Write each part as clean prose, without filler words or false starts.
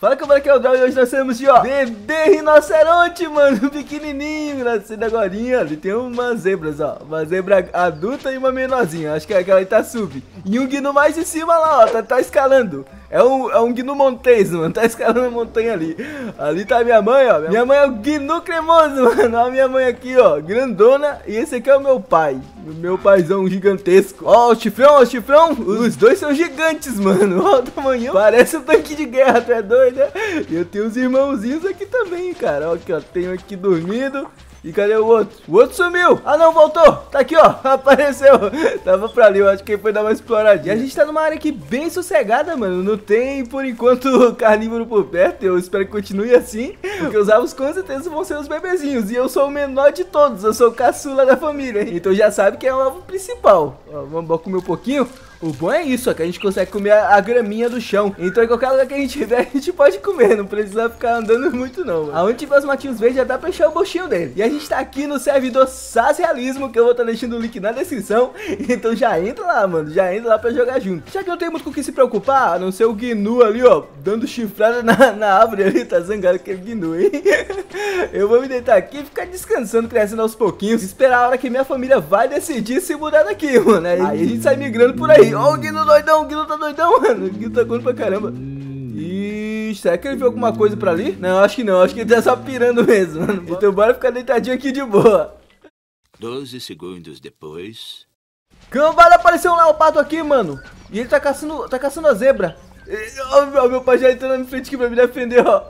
Fala, como é que é o Draumr? E hoje nós temos de, ó, bebê rinoceronte, mano, pequenininho, nascido agorinha. Ele tem umas zebras, ó, uma zebra adulta e uma menorzinha, acho que é aquela aí tá sub. E um gnu mais em cima lá, ó, tá escalando. É um gnu montês, mano, tá escalando a montanha ali. Ali tá minha mãe, ó, minha mãe é o gnu cremoso, mano, ó, minha mãe aqui, ó, grandona. E esse aqui é o meu paizão gigantesco. Ó, o chifrão, ó, o chifrão. Os dois são gigantes, mano, ó o tamanho. Parece um tanque de guerra, tu é doido, né? E eu tenho os irmãozinhos aqui também, cara, ó, que eu tenho aqui dormindo. E cadê o outro? O outro sumiu! Ah não, voltou! Tá aqui, ó! Apareceu! Tava pra ali, eu acho que foi dar uma exploradinha. E a gente tá numa área aqui bem sossegada, mano. Não tem, por enquanto, carnívoro por perto. Eu espero que continue assim, porque os avos com certeza vão ser os bebezinhos. E eu sou o menor de todos, eu sou o caçula da família. Então já sabe que é o alvo principal. Ó, vamos comer um pouquinho. O bom é isso, ó, que a gente consegue comer a graminha do chão. Então em qualquer lugar que a gente tiver, a gente pode comer. Não precisa ficar andando muito não, mano. Aonde tiver os matinhos verdes já dá pra encher o bochinho dele. E a gente tá aqui no servidor Saz Realismo, que eu vou estar deixando o link na descrição. Então já entra lá, mano, já entra lá pra jogar junto. Já que eu tenho muito com o que se preocupar, a não ser o gnu ali, ó, dando chifrada na árvore ali. Tá zangado aquele gnu, hein? Eu vou me deitar aqui e ficar descansando, crescendo aos pouquinhos. Esperar a hora que minha família vai decidir se mudar daqui, mano. Aí a gente sai migrando por aí. Ó, o gnu doidão, o gnu tá doidão, mano. O gnu tá gordo pra caramba. Ixi, será que ele viu alguma coisa pra ali? Não, acho que não, acho que ele tá só pirando mesmo, mano. Então bora ficar deitadinho aqui de boa. 12 segundos depois. Cambada, apareceu um leopardo aqui, mano. E ele tá caçando a zebra. Ó, meu pai já entrou na minha frente aqui pra me defender, ó.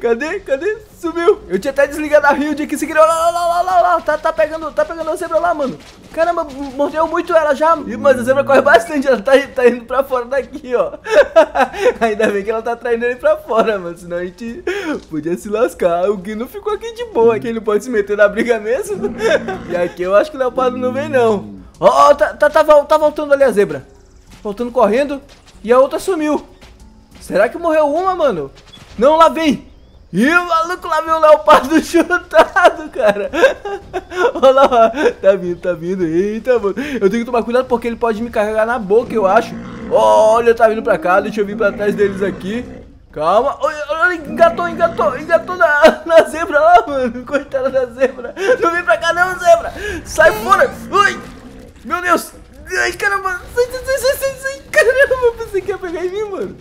Cadê? Cadê? Sumiu. Eu tinha até desligado a Hilde aqui, se criou. Lá. Tá pegando a zebra lá, mano. Caramba, mordeu muito ela já. Mas a zebra corre bastante, ela tá indo pra fora daqui, ó. Ainda bem que ela tá traindo ele pra fora, mano. Senão a gente podia se lascar. O gnu ficou aqui de boa, que ele não pode se meter na briga mesmo. E aqui eu acho que o leopardo não vem, não. Ó, tá voltando ali a zebra. Voltando correndo. E a outra sumiu. Será que morreu uma, mano? Não, lá vem. Ih, o maluco, lá vem o leopardo chutado, cara. Olha lá, tá vindo. Eita, mano. Eu tenho que tomar cuidado porque ele pode me carregar na boca, eu acho. Olha, tá vindo pra cá. Deixa eu vir pra trás deles aqui. Calma. Olha, engatou na zebra lá, mano. Coitada da zebra. Não vem pra cá não, zebra. Sai fora. Ui. Meu Deus. Ai, caramba. Sai. Caramba, eu pensei que ia pegar em mim, mano.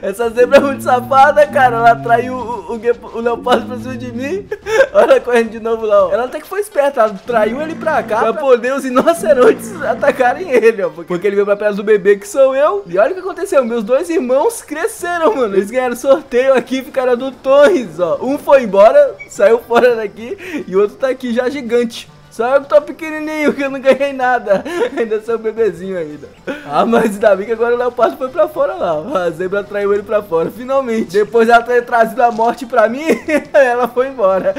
Essa zebra é muito safada, cara. Ela traiu o leopardo pra cima de mim. Olha, correndo de novo lá, ó. Ela até que foi esperta, ela traiu ele pra cá pra poder os rinocerontes atacarem ele, ó. Porque ele veio pra perto do bebê, que sou eu. E olha o que aconteceu, meus dois irmãos cresceram, mano. Eles ganharam sorteio aqui, ficaram adultões, ó. Um foi embora, saiu fora daqui. E o outro tá aqui já gigante. Só eu que tô pequenininho, que eu não ganhei nada. Ainda sou um bebezinho ainda. Ah, mas ainda bem que agora o leopardo foi pra fora lá. A zebra traiu ele pra fora, finalmente. Depois ela ter trazido a morte pra mim, ela foi embora.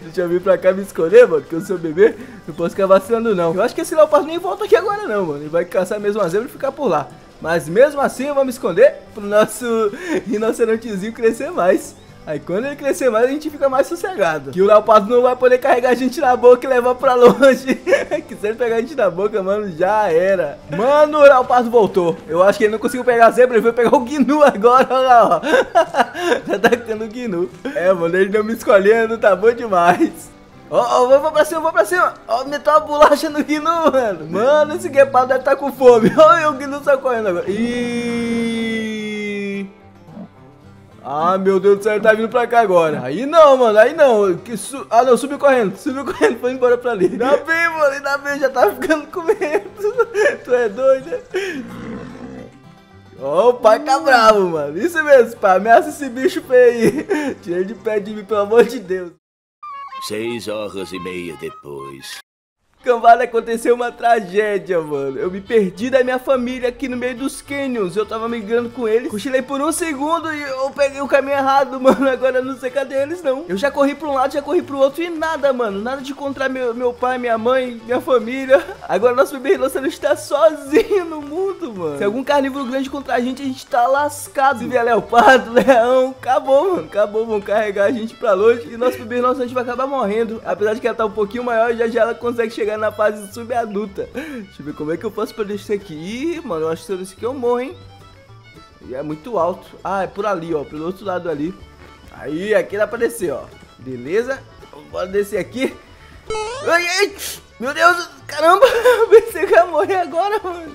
Deixa eu vir pra cá me esconder, mano, que eu sou bebê. Não posso ficar vacilando, não. Eu acho que esse leopardo nem volta aqui agora, não, mano. Ele vai caçar mesmo a zebra e ficar por lá. Mas mesmo assim, eu vou me esconder pro nosso rinocerontezinho crescer mais. Aí quando ele crescer mais, a gente fica mais sossegado. Que o leopardo não vai poder carregar a gente na boca e levar pra longe. Que se ele pegar a gente na boca, mano, já era. Mano, o leopardo voltou. Eu acho que ele não conseguiu pegar a zebra, ele foi pegar o gnu agora, olha lá, ó. Tá atacando o gnu. É, mano, ele não me escolhendo, tá bom demais. Ó, vou pra cima. Ó, meteu uma bolacha no gnu, mano. Mano, esse guepardo deve tá com fome. Olha o gnu só correndo agora. Ah, meu Deus do céu, ele tá vindo pra cá agora. Aí não, mano, aí não. Ah, não, subiu correndo, foi embora pra ali. Ainda bem, mano, ainda bem, já tava ficando com medo. Tu é doido, né? Ó, o pai tá bravo, mano. Isso mesmo, pai, ameaça esse bicho feio aí. Tira ele de pé de mim, pelo amor de Deus. 6 horas e meia depois. Cambada, aconteceu uma tragédia, mano. Eu me perdi da minha família aqui no meio dos canyons. Eu tava migrando com eles. Cochilei por um segundo e eu peguei o caminho errado, mano. Agora eu não sei cadê eles, não. Eu já corri pra um lado, já corri pro outro e nada, mano. Nada de encontrar meu pai, minha mãe, minha família. Agora nosso bebê rinoceronte tá sozinho no mundo, mano. Se algum carnívoro grande encontrar a gente tá lascado. Se vier leopardo, leão, acabou, mano. Acabou, vão carregar a gente pra longe. E nosso bebê rinoceronte vai acabar morrendo. Apesar de que ela tá um pouquinho maior, já ela consegue chegar chegar na fase subadulta. Deixa eu ver como é que eu faço pra descer aqui. Ih, mano, eu acho que se eu descer aqui eu morro, hein. E é muito alto. Ah, é por ali, ó, pelo outro lado ali. Aí, aqui dá pra descer, ó. Beleza, bora descer aqui. Ai, ai, meu Deus, caramba, pensei que ia morrer agora, mano.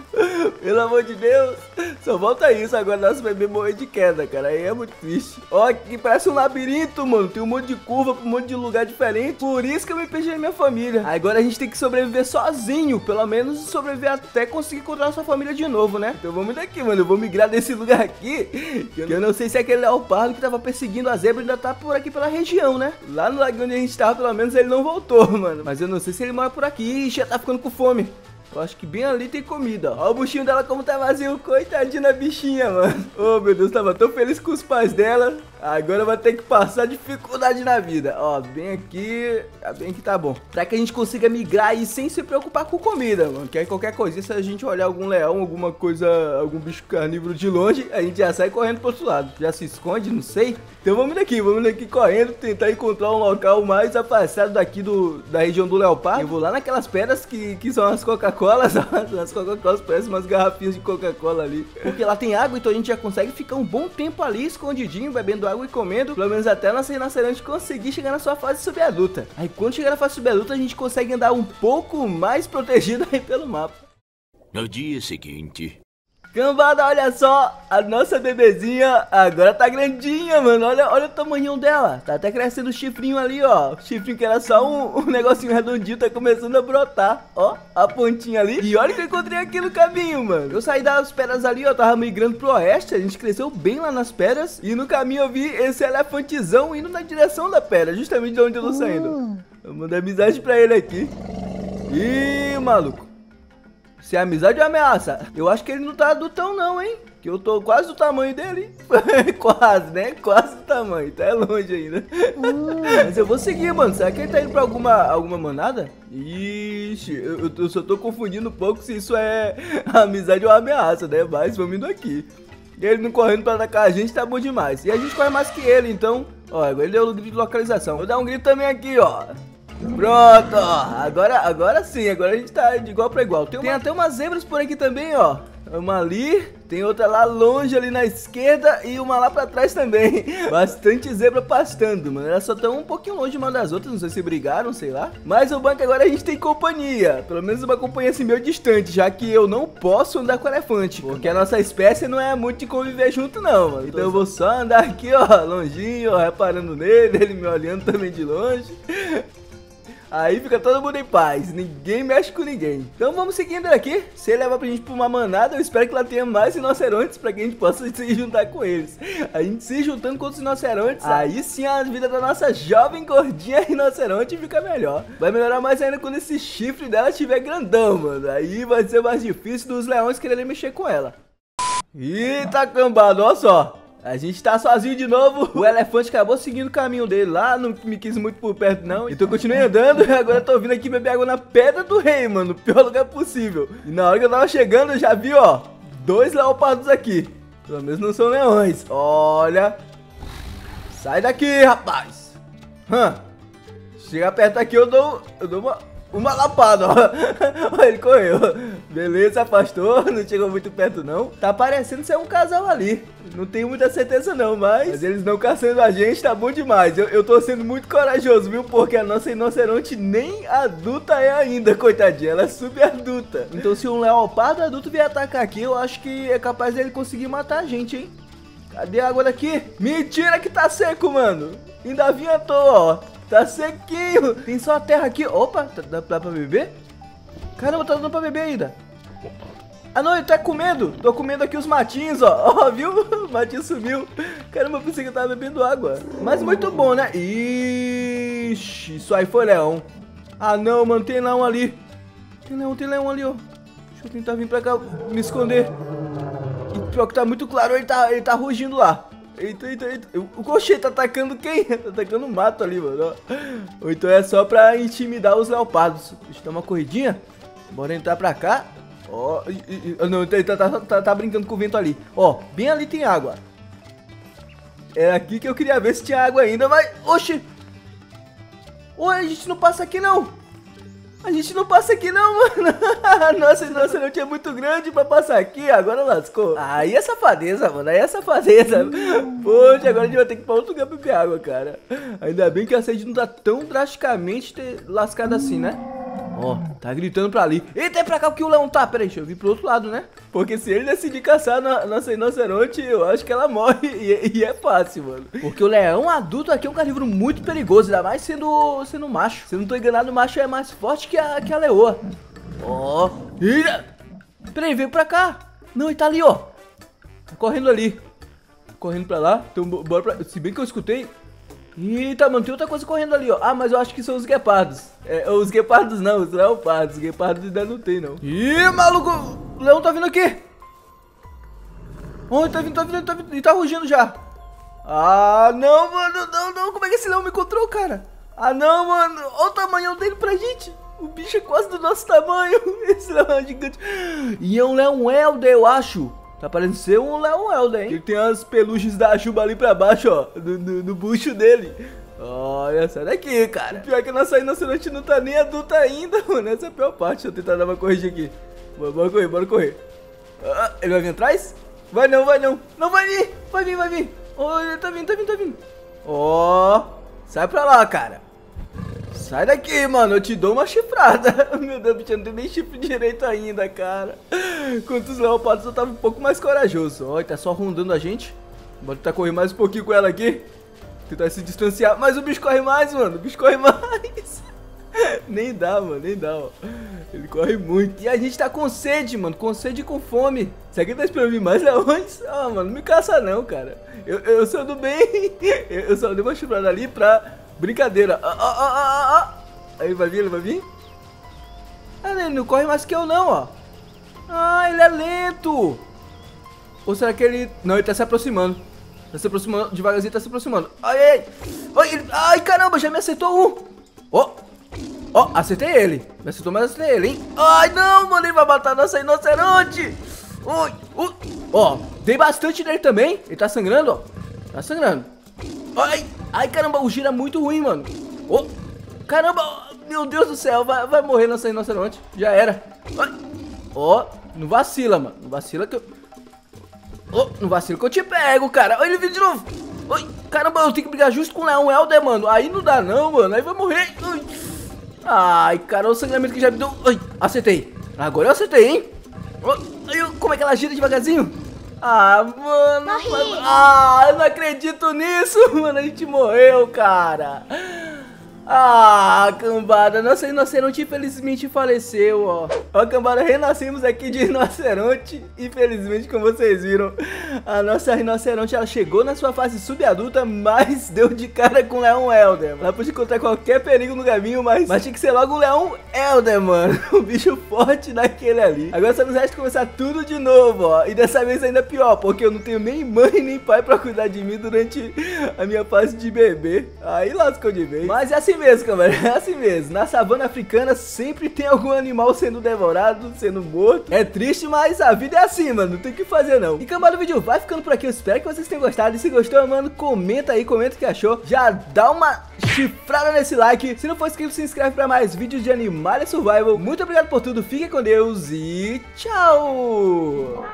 Pelo amor de Deus. Só volta isso, agora nosso bebê morrer de queda, cara. Aí é muito triste. Ó, aqui parece um labirinto, mano. Tem um monte de curva, um monte de lugar diferente. Por isso que eu me perdi na minha família. Agora a gente tem que sobreviver sozinho. Pelo menos sobreviver até conseguir encontrar a sua família de novo, né? Então vamos daqui, mano. Eu vou migrar desse lugar aqui. Que eu não sei se aquele leopardo que tava perseguindo a zebra ainda tá por aqui pela região, né? Lá no lago onde a gente tava, pelo menos ele não voltou, mano. Mas eu não sei se ele mora por aqui. Já tá ficando com fome. Eu acho que bem ali tem comida, ó. Ó o buchinho dela como tá vazio. Coitadinha da bichinha, mano. Oh, meu Deus, tava tão feliz com os pais dela. Agora vai ter que passar dificuldade na vida. Ó, bem aqui. Bem que tá bom. Pra que a gente consiga migrar aí sem se preocupar com comida, mano. Que aí qualquer coisinha, se a gente olhar algum leão, alguma coisa, algum bicho carnívoro de longe, a gente já sai correndo pro outro lado. Já se esconde, não sei. Então vamos daqui correndo, tentar encontrar um local mais afastado daqui da região do leopardo. Eu vou lá naquelas pedras que são as Coca-Cola. As Coca-Colas parecem umas garrafinhas de Coca-Cola ali. Porque lá tem água, então a gente já consegue ficar um bom tempo ali, escondidinho, bebendo água e comendo. Pelo menos até nós rinocerontes conseguir chegar na sua fase subadulta. Aí quando chegar na fase subadulta, a gente consegue andar um pouco mais protegido aí pelo mapa. No dia seguinte... Cambada, olha só, a nossa bebezinha agora tá grandinha, mano. Olha o tamanho dela. Tá até crescendo o chifrinho ali, ó. O chifrinho que era só um negocinho redondinho tá começando a brotar, ó. A pontinha ali. E olha que eu encontrei aqui no caminho, mano. Eu saí das pedras ali, ó. Tava migrando pro oeste. A gente cresceu bem lá nas pedras. E no caminho eu vi esse elefantezão indo na direção da pedra, justamente de onde eu tô saindo. Eu mandei amizade pra ele aqui. Ih, maluco. Se é amizade ou ameaça? Eu acho que ele não tá adultão não, hein? Que eu tô quase do tamanho dele. Quase, né? Quase do tamanho. Tá longe ainda. Mas eu vou seguir, mano. Será que ele tá indo pra alguma manada? Ixi, eu só tô confundindo um pouco se isso é amizade ou ameaça, né? Mas vamos indo aqui. Ele não correndo pra atacar a gente tá bom demais. E a gente corre mais que ele, então. Ó, agora ele deu um grito de localização. Vou dar um grito também aqui, ó. Pronto, ó, agora sim, agora a gente tá de igual pra igual. Tem até umas zebras por aqui também, ó. Uma ali, tem outra lá longe ali na esquerda e uma lá pra trás também. Bastante zebra pastando, mano. Elas só estão um pouquinho longe uma das outras, não sei se brigaram, sei lá. Mas o banco agora a gente tem companhia. Pelo menos uma companhia assim meio distante, já que eu não posso andar com elefante. Porque a nossa espécie não é muito de conviver junto não, mano. Então eu vou só andar aqui, ó, longinho, ó, reparando nele, ele me olhando também de longe. Aí fica todo mundo em paz, ninguém mexe com ninguém. Então vamos seguindo aqui. Se ele levar pra gente pra uma manada, eu espero que lá tenha mais rinocerontes pra que a gente possa se juntar com eles. A gente se juntando com os rinocerontes, aí sim a vida da nossa jovem gordinha rinoceronte fica melhor. Vai melhorar mais ainda quando esse chifre dela estiver grandão, mano. Aí vai ser mais difícil dos leões quererem mexer com ela. Eita, cambada, olha só. A gente tá sozinho de novo. O elefante acabou seguindo o caminho dele lá. Não me quis muito por perto não. Então eu continuei andando. E agora eu tô vindo aqui beber água na Pedra do Rei, mano. O pior lugar possível. E na hora que eu tava chegando eu já vi, ó, 2 leopardos aqui. Pelo menos não são leões. Olha. Sai daqui, rapaz. Chega perto aqui eu dou uma lapada, ó. Ele correu. Beleza, afastou. Não chegou muito perto, não. Tá parecendo ser um casal ali. Não tenho muita certeza, não, mas eles não caçando a gente, tá bom demais. Eu tô sendo muito corajoso, viu? Porque a nossa rinoceronte nem adulta é ainda, coitadinha. Ela é super adulta. Então se um leopardo adulto vier atacar aqui, eu acho que é capaz dele conseguir matar a gente, hein? Cadê a água daqui? Mentira que tá seco, mano. Ainda vinha à toa, ó. Tá sequinho. Tem só a terra aqui. Opa, dá pra beber? Caramba, tá dando pra beber ainda. Ah, não, ele tá comendo. Tô comendo aqui os matinhos, ó. Ó, viu? O matinho sumiu. Caramba, eu pensei que eu tava bebendo água. Mas muito bom, né? Ixi, isso aí foi leão. Ah, não, mano, tem leão ali. Tem leão ali, ó. Deixa eu tentar vir pra cá, me esconder. E pior que tá muito claro, ele tá rugindo lá. Eita. O cocheiro tá atacando quem? Tá atacando o mato ali, mano. Ou então é só pra intimidar os leopardos. Deixa eu dar uma corridinha. Bora entrar pra cá. Ó, não, tá brincando com o vento ali. Ó, bem ali tem água. É aqui que eu queria ver se tinha água ainda, mas... Oxi! Oi, a gente não passa aqui, não. A gente não passa aqui não, mano. Nossa, não tinha muito grande pra passar aqui. Agora lascou. Aí é safadeza, mano. Aí é safadeza. Poxa, agora a gente vai ter que ir pra outro lugar pra beber água, cara. Ainda bem que a sede não tá tão drasticamente lascada assim, né? Ó, tá gritando pra ali. Eita, é pra cá que o leão tá. Pera aí, deixa eu vir pro outro lado, né? Porque se ele decidir caçar a nossa rinoceronte, eu acho que ela morre. E é fácil, mano. Porque o leão adulto aqui é um carnívoro muito perigoso. Ainda mais sendo macho. Se eu não tô enganado, o macho é mais forte que a leoa. Ó. Pera aí, veio pra cá. Não, ele tá ali, ó. Tá correndo ali. Correndo pra lá. Então, bora pra... Se bem que eu escutei... Eita, mano, tem outra coisa correndo ali, ó. Ah, mas eu acho que são os guepardos. É, os guepardos não, os leopardos. Os guepardos ainda não tem, não. Ih, maluco! O leão tá vindo aqui. Oh, ele tá vindo, tá vindo, tá vindo. Ele tá rugindo já. Ah, não, mano, não, não. Como é que esse leão me encontrou, cara? Ah, não, mano. Olha o tamanho dele pra gente. O bicho é quase do nosso tamanho. Esse leão é gigante. E é um leão helder, eu acho. Tá parecendo ser um leão helder, hein? Ele tem as peluches da juba ali pra baixo, ó. No bucho dele. Olha, sai daqui, cara. Pior que a nossa rinoceronte não tá nem adulta ainda, mano. Essa é a pior parte. Deixa eu tentar dar uma corrida aqui. Bora correr, bora correr. Ah, ele vai vir atrás? Vai não, vai não. Não vai vir, vai vir, vai vir. Oh, ele tá vindo, tá vindo, tá vindo. Ó, sai pra lá, cara. Sai daqui, mano, eu te dou uma chifrada. Meu Deus, bicho, eu não tenho nem chifre direito ainda, cara. Quanto os leopardos, eu tava um pouco mais corajoso. Ó, ele tá só rondando a gente. Bora tentar correr mais um pouquinho com ela aqui. Tentar se distanciar. Mas o bicho corre mais, mano. O bicho corre mais. Nem dá, mano, nem dá, ó. Ele corre muito. E a gente tá com sede, mano. Com sede e com fome. Será que ele tá esperando vir mais leões? Ah, mano, não me caça não, cara. Eu sou do bem. Eu só dei uma chifrada ali pra... Brincadeira. Aí ele vai vir, ele vai vir. Ah, ele não corre mais que eu não, ó. Ah, ele é lento. Ou será que ele... Não, ele tá se aproximando. Tá se aproximando, devagarzinho tá se aproximando. Ai, ai, ele... ai, caramba, já me acertou um. Ó, ó, acertei ele. Me acertou, mas acertei ele, hein. Ai, não, mano, ele vai matar a nossa rinoceronte. Ui, ui. Ó, dei bastante nele também. Ele tá sangrando, ó. Tá sangrando. Ai. Ai, caramba, o giro é muito ruim, mano. Oh, caramba, oh, meu Deus do céu. Vai morrer nossa rinoceronte. Já era. Ó, oh, não vacila, mano. Não vacila que eu... Oh, não vacila que eu te pego, cara. Olha, ele veio de novo. Oi, oh, caramba, eu tenho que brigar justo com o leão helder, mano. Aí não dá não, mano. Aí vai morrer. Ai, cara, o sangramento que já me deu. Ai, acertei. Agora eu acertei, hein. Oh, como é que ela gira devagarzinho? Ah, mano, morri. Ah, eu não acredito nisso, mano, a gente morreu, cara. Ah, cambada, nossa rinoceronte infelizmente faleceu, ó. Ó, cambada, renascemos aqui de rinoceronte, infelizmente, como vocês viram. A nossa rinoceronte, ela chegou na sua fase subadulta, mas deu de cara com o leão helder. Ela pode encontrar qualquer perigo no caminho, mas tinha que ser logo o leão helder, mano. O bicho forte daquele ali. Agora só nos resta começar tudo de novo, ó. E dessa vez ainda pior, porque eu não tenho nem mãe nem pai pra cuidar de mim durante a minha fase de bebê. Aí lascou de vez. Mas é assim mesmo, galera, é assim mesmo. Na savana africana sempre tem algum animal sendo devorado, sendo morto. É triste, mas a vida é assim, mano. Não tem o que fazer, não. E, cambada, o vídeo vai ficando por aqui. Eu espero que vocês tenham gostado. E se gostou, mano, comenta aí, comenta o que achou. Já dá uma chifrada nesse like. Se não for inscrito, se inscreve pra mais vídeos de Animalia Survival. Muito obrigado por tudo. Fiquem com Deus e tchau!